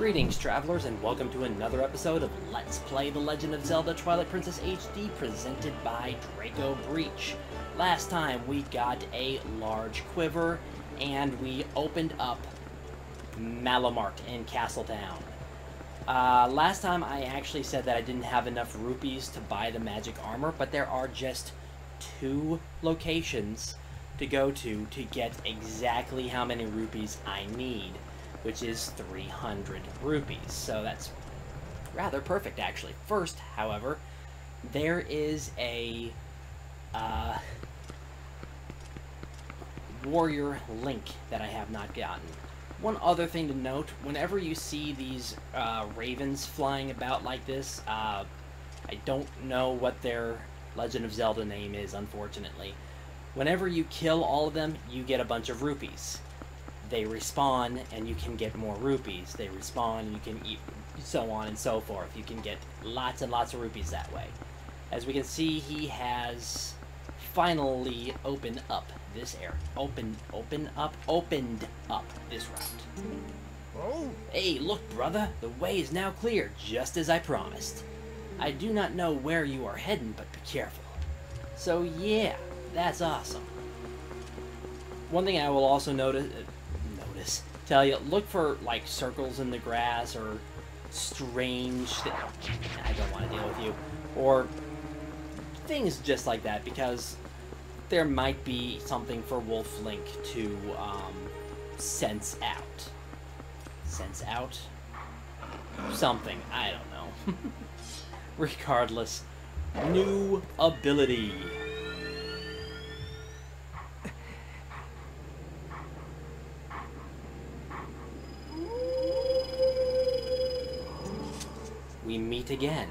Greetings, travelers, and welcome to another episode of Let's Play The Legend of Zelda Twilight Princess HD, presented by Draco Breach. Last time, we got a large quiver, and we opened up Malo Mart in Castletown. Last time, I actually said that I didn't have enough rupees to buy the Magic Armor, but there are just two locations to go to get exactly how many rupees I need, which is 300 rupees, so that's rather perfect, actually. First, however, there is a warrior link that I have not gotten. One other thing to note, whenever you see these ravens flying about like this, I don't know what their Legend of Zelda name is, unfortunately. Whenever you kill all of them, you get a bunch of rupees. They respawn, and you can get more rupees. They respawn, you can eat, so on and so forth. You can get lots and lots of rupees that way. As we can see, he has finally opened up this area. Opened up this route. Oh. Hey, look, brother. The way is now clear, just as I promised. I do not know where you are heading, but be careful. So, yeah, that's awesome. One thing I will also notice... tell you, look for like circles in the grass or strange I don't want to deal with you, or things just like that, because there might be something for Wolf Link to sense out. Sense out? Something. I don't know. Regardless, new ability. We meet again.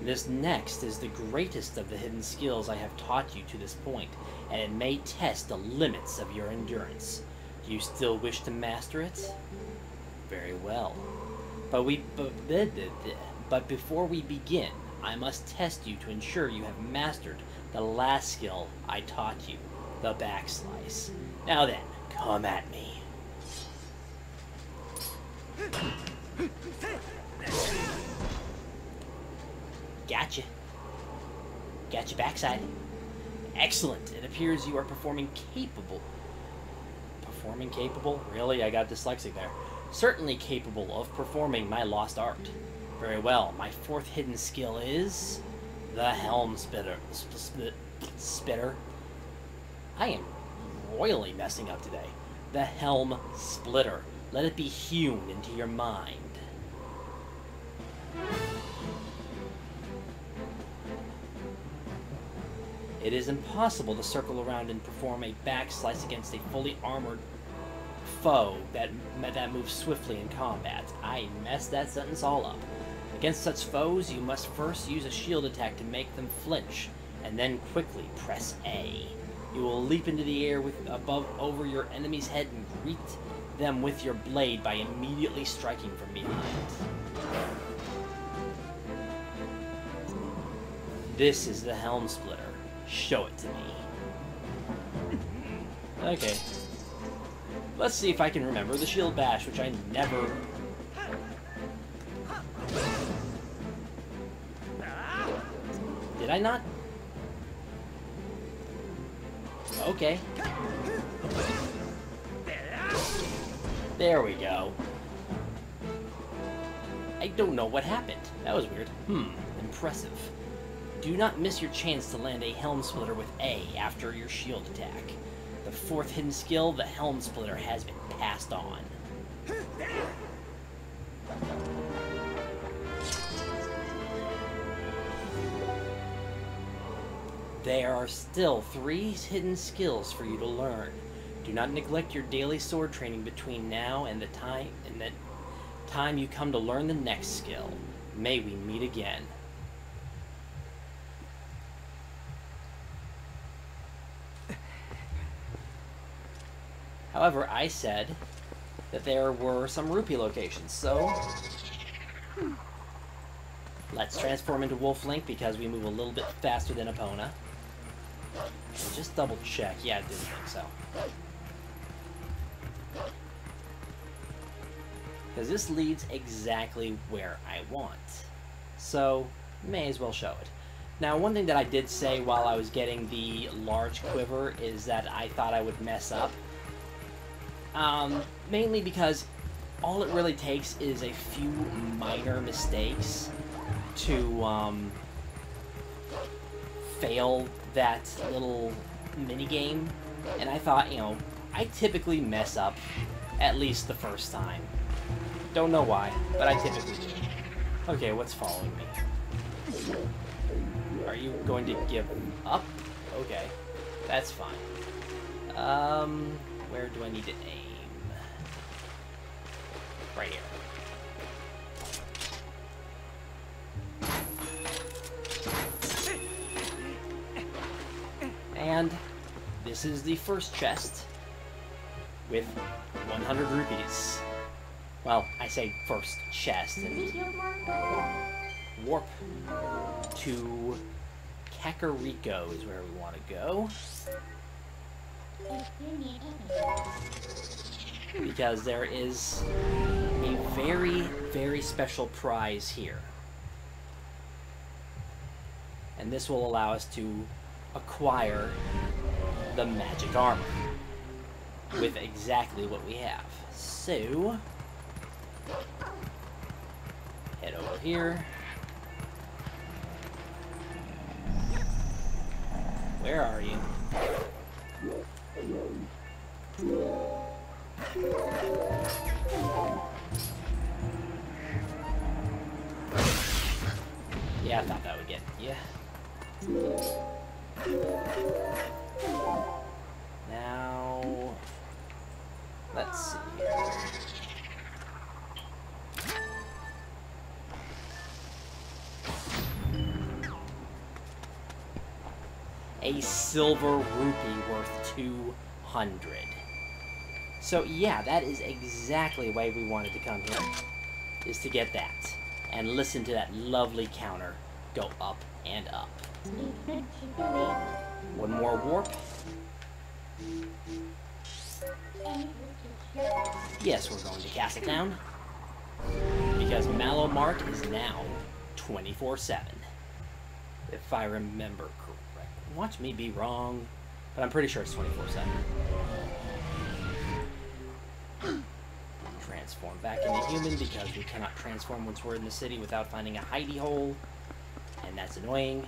This next is the greatest of the hidden skills I have taught you to this point, and it may test the limits of your endurance. Do you still wish to master it? Very well. But before we begin, I must test you to ensure you have mastered the last skill I taught you, the backslice. Now then, come at me. Gotcha. Gotcha backside. Excellent. It appears you are performing capable. Performing capable? Really? I got dyslexic there. Certainly capable of performing my lost art. Very well. My fourth hidden skill is... the Helm Splitter. I am royally messing up today. The Helm Splitter. Let it be hewn into your mind. It is impossible to circle around and perform a backslice against a fully armored foe that moves swiftly in combat. I messed that sentence all up. Against such foes, you must first use a shield attack to make them flinch, and then quickly press A. You will leap into the air over your enemy's head and greet them with your blade by immediately striking from behind. This is the Helm Splitter. Show it to me. Okay. Let's see if I can remember the shield bash, which I never... Did I not? Okay. There we go. I don't know what happened. That was weird. Impressive. Do not miss your chance to land a Helm Splitter with A after your shield attack. The fourth hidden skill, the Helm Splitter, has been passed on. There are still 3 hidden skills for you to learn. Do not neglect your daily sword training between now and the time you come to learn the next skill. May we meet again. However, I said that there were some rupee locations, so let's transform into Wolf Link because we move a little bit faster than Epona. Just double check. Yeah, I didn't think so. because this leads exactly where I want. So, may as well show it. Now, one thing that I did say while I was getting the large quiver is that I thought I would mess up. Mainly because all it really takes is a few minor mistakes to fail that little minigame, and I thought, you know, I typically mess up at least the first time. Don't know why, but I typically do. Okay, what's following me? Are you going to give up? Okay, that's fine. Where do I need to aim? Right here. And this is the first chest with 100 rupees. Well, I say first chest. And warp to Kakariko is where we want to go. Because there is a very, very special prize here. And this will allow us to acquire the Magic Armor with exactly what we have. So, head over here. Where are you? Yeah, I thought that would get you. Now, let's see here. A silver rupee worth 200. So yeah, that is exactly why we wanted to come here, is to get that. And listen to that lovely counter go up and up. One more warp. Yes, we're going to Castletown, because Malo Mart is now 24/7, if I remember correctly. Watch me be wrong, but I'm pretty sure it's 24/7. Transform back into human, because we cannot transform once we're in the city without finding a hidey hole, and that's annoying.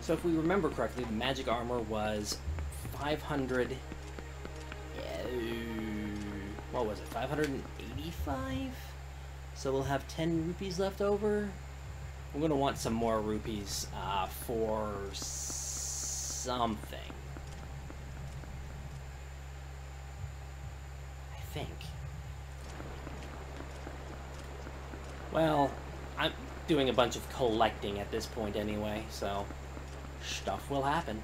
So if we remember correctly, the Magic Armor was 500... what was it? 585? So we'll have 10 rupees left over. We're going to want some more rupees for something. Think. Well, I'm doing a bunch of collecting at this point anyway, so stuff will happen.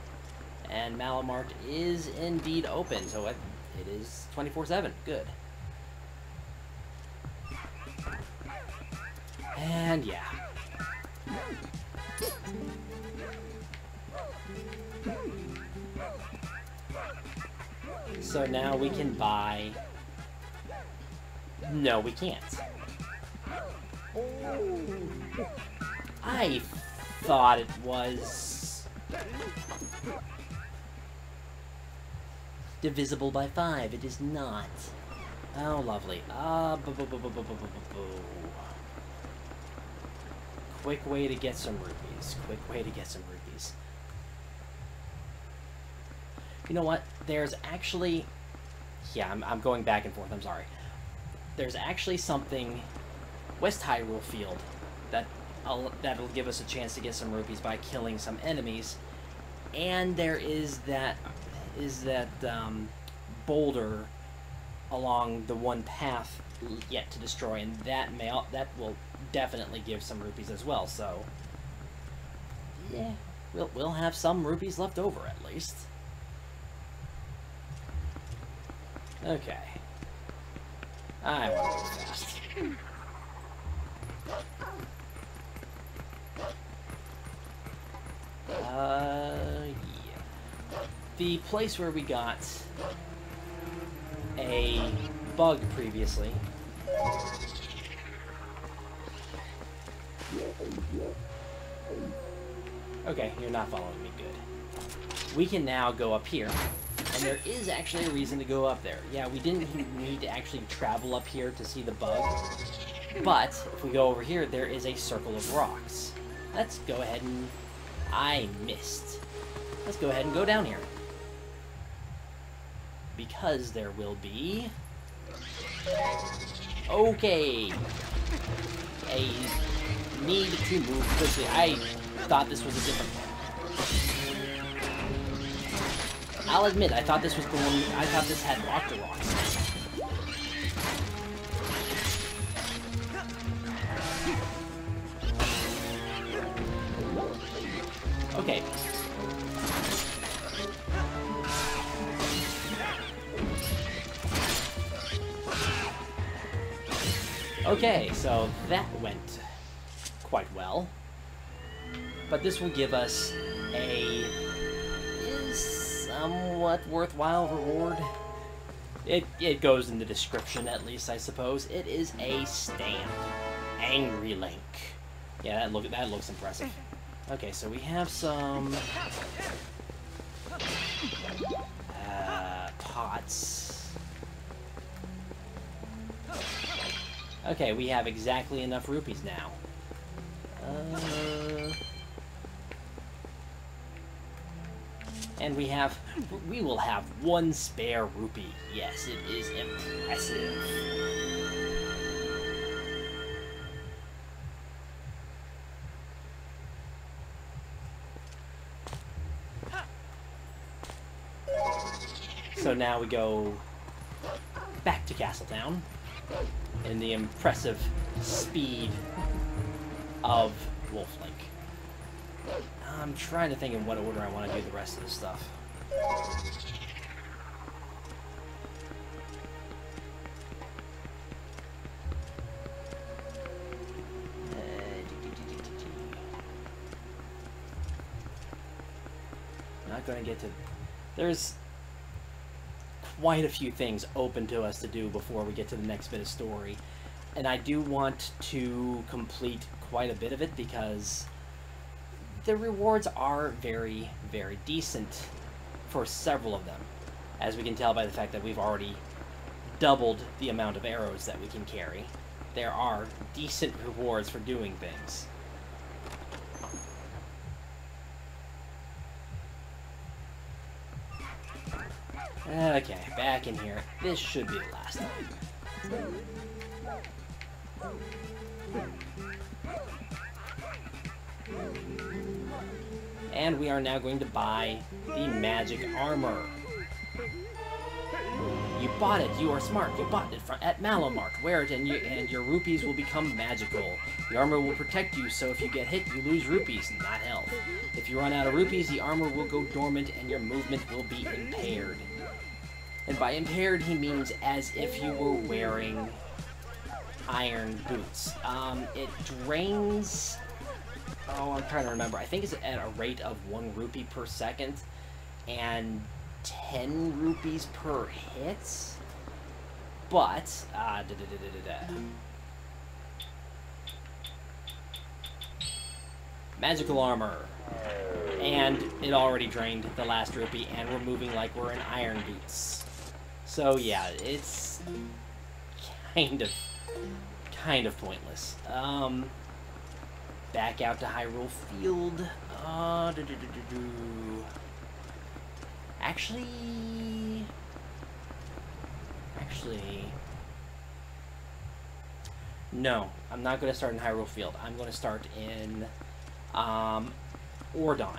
And Malo Mart is indeed open, so it is 24/7. Good. And yeah. So now we can buy... No, we can't. I thought it was... divisible by 5. It is not. Oh, lovely. Quick way to get some rupees. Quick way to get some rupees. You know what? There's actually... Yeah, I'm going back and forth. I'm sorry. There's actually something, West Hyrule Field, that'll give us a chance to get some rupees by killing some enemies, and there is that boulder along the one path yet to destroy, and that will definitely give some rupees as well. So yeah, we'll have some rupees left over at least. Okay. I want to go fast. Yeah. The place where we got a bug previously. Okay, you're not following me, good. We can now go up here, and there is actually a reason to go up there. Yeah, we didn't need to actually travel up here to see the bug, but if we go over here, there is a circle of rocks. Let's go ahead and... I missed. Let's go ahead and go down here. Because there will be... Okay! A need to move quickly. I thought this was a different one. I'll admit, I thought this was the one... I thought this had Octo Rocks. Okay. Okay, so that went quite well. But this will give us a somewhat worthwhile reward. It goes in the description, at least, I suppose. It is a stamp. Angry Link. Yeah, that looks impressive. Okay, so we have some pots. Okay, we have exactly enough rupees now. And we will have one spare rupee. Yes, it is impressive. So now we go back to Castletown in the impressive speed of Wolf Link. I'm trying to think in what order I want to do the rest of this stuff. Not going to get to... There's... quite a few things open to us to do before we get to the next bit of story. And I do want to complete quite a bit of it because the rewards are very, very decent for several of them, as we can tell by the fact that we've already doubled the amount of arrows that we can carry. There are decent rewards for doing things. Okay, back in here. This should be the last time. And we are now going to buy the Magic Armor. You bought it. You are smart. You bought it at Malo Mart. Wear it and your rupees will become magical. The armor will protect you, so if you get hit, you lose rupees, not health. If you run out of rupees, the armor will go dormant and your movement will be impaired. And by impaired, he means as if you were wearing iron boots. It drains... Oh, I'm trying to remember. I think it's at a rate of 1 rupee per second and 10 rupees per hit. But, magical armor. And it already drained the last rupee, and we're moving like we're in iron boots. So yeah, it's kind of pointless. Back out to Hyrule Field. Actually... No, I'm not going to start in Hyrule Field. I'm going to start in Ordon,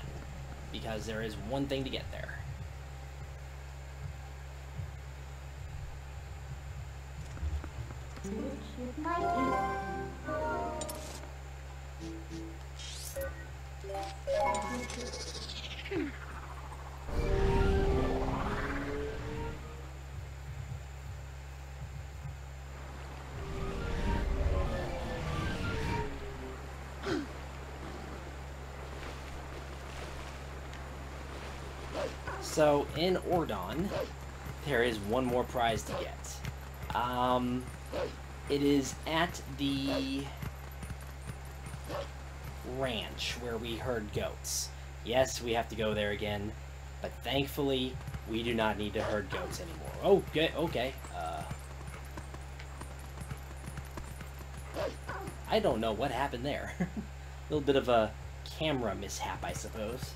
because there is one thing to get there. So in Ordon, there is one more prize to get. It is at the ranch where we herd goats. Yes, we have to go there again, but thankfully we do not need to herd goats anymore. Oh, okay, okay. I don't know what happened there. A little bit of a camera mishap, I suppose.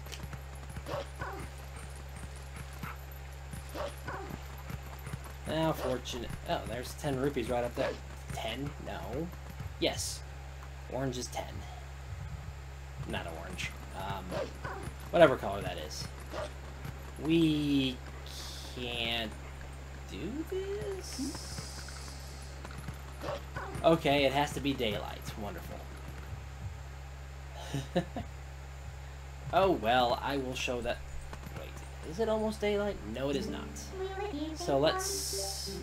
Now, fortunate. Oh, there's 10 rupees right up there. 10? No. Yes. Orange is 10. Not orange. Whatever color that is. We can't do this? Okay, it has to be daylight. Wonderful. Oh, well, I will show that. Wait, is it almost daylight? No, it is not. So let's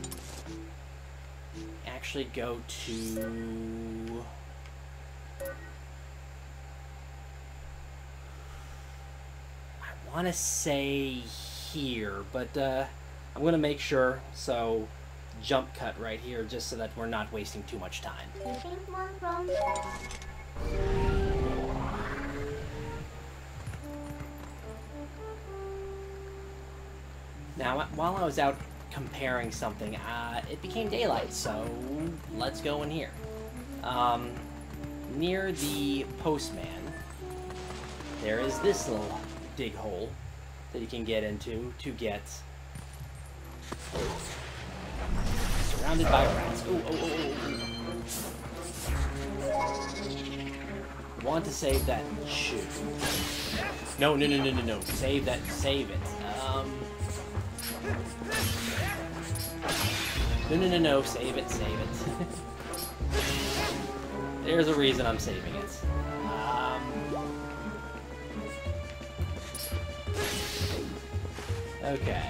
actually go to... I want to say here, but I'm going to make sure, so jump cut right here, just so that we're not wasting too much time. Now, while I was out comparing something, it became daylight, so let's go in here. Near the postman, there is this little dig hole that you can get into to get surrounded by rats. Ooh, oh, oh, oh. Want to save that shoe? No, no, no, no, no, no. Save that. Save it. No, no, no, no. Save it. Save it. There's a reason I'm saving it. Okay.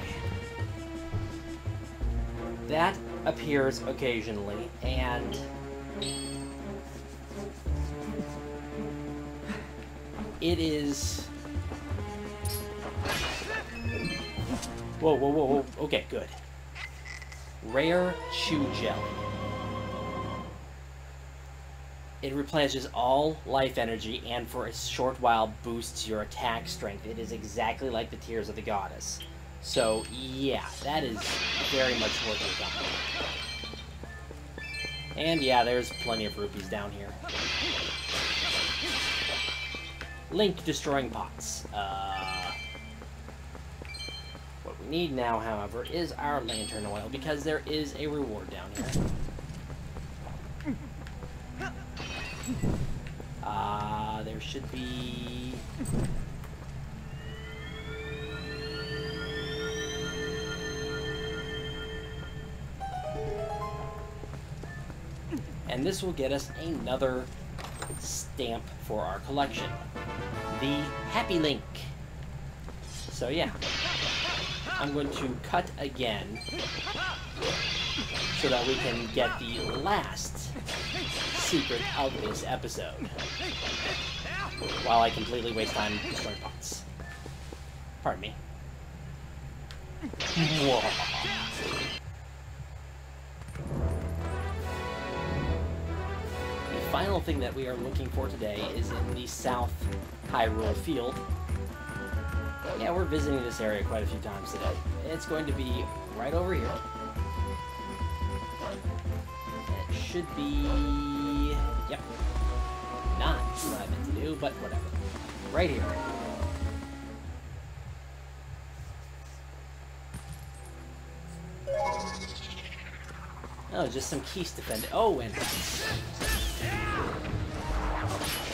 That appears occasionally, and... it is... Whoa, whoa, whoa, whoa. Okay, good. Rare Chew Jelly. It replenishes all life energy and for a short while boosts your attack strength. It is exactly like the Tears of the Goddess. So, yeah, that is very much worth your time. And, yeah, there's plenty of rupees down here. Link destroying pots. What we need now, however, is our lantern oil, because there is a reward down here. There should be... and this will get us another stamp for our collection. The Happy Link. So yeah, I'm going to cut again so that we can get the last secret of this episode. While I completely waste time destroying pots. Pardon me. Whoa. Final thing that we are looking for today is in the South Hyrule Field. Yeah, we're visiting this area quite a few times today. It's going to be right over here. It should be... yep. Not what I meant to do, but whatever. Right here. Oh, just some keys to fend. Oh, and...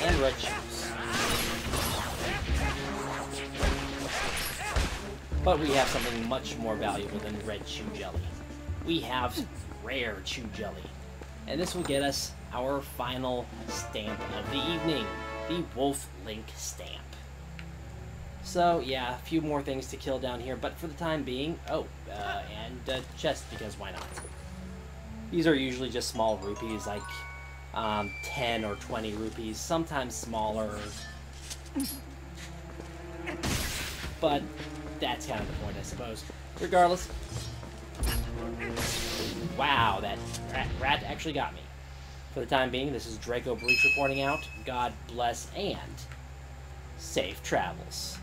and red shoes. But we have something much more valuable than red chew jelly. We have rare chew jelly. And this will get us our final stamp of the evening. The Wolf Link stamp. So, yeah, a few more things to kill down here. But for the time being... oh, and a chest, because why not? These are usually just small rupees, like... 10 or 20 rupees, sometimes smaller, but that's kind of the point, I suppose. Regardless, Wow, that rat actually got me. For the time being, this is Draco Breach reporting out. God bless and safe travels.